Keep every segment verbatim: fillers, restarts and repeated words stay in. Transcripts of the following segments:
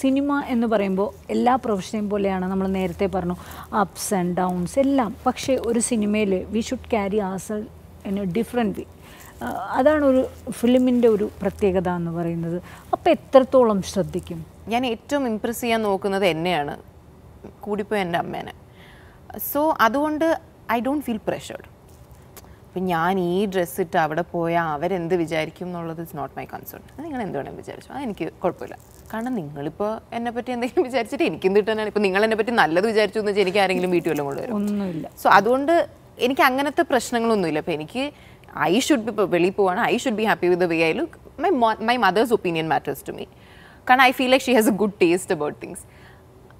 cinema in the Barembo, Ella Profession Poliana, Namerte Parno, ups and downs, Ella, Pakshe or cinema, we should carry ourselves in a different way. Other film in the Prategadan or another. A petter tolum Sadikim. Yanitum impressian Okana the Nana Kudipo and Amena. So Adonda, I don't feel pressured. Pignani, dress it, Tavada Poya, where in the Vijaykim, all of this is not my concern. I think I'm going to Vijay. I think Corpula. Can't a Ninglipa and a petty and the Vijay, Kindutan and Ningal and a petty Nala Vijay to the Jenny carrying the meteor. So Adonda, any Kangan the Prashnagalunilla Peniki, I should be Pelipo and I should be happy with the way I look. My, my mother's opinion matters to me. Can I feel like she has a good taste about things?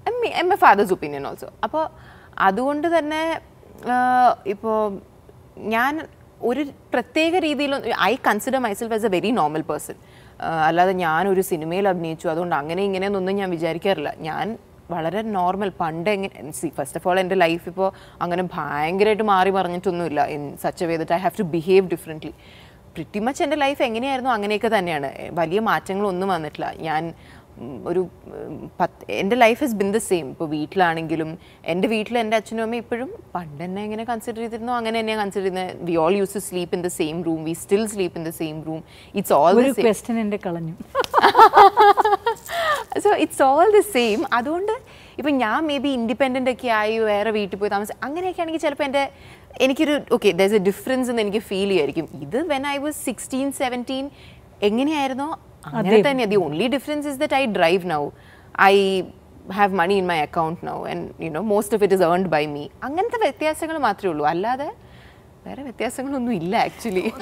And, me, and my father's opinion also. Apa Adonda then Ipo. I consider myself as a very normal person. I don't a cinema, I don't a normal person. First of all, in life, in such a way that I have to behave differently. Pretty much in life, I don't my life has been the same. I consider we all used to sleep in the same room. We still sleep in the same room. It's all the same. Question so it's all the same. That's why maybe independent. Okay, there's a difference in the feel. Either when I was sixteen, seventeen, the only difference is that I drive now. I have money in my account now and you know most of it is earned by me. Angantha vyatyasangalu maathre ullu allade vera vyatyasangalu onnu illa actually.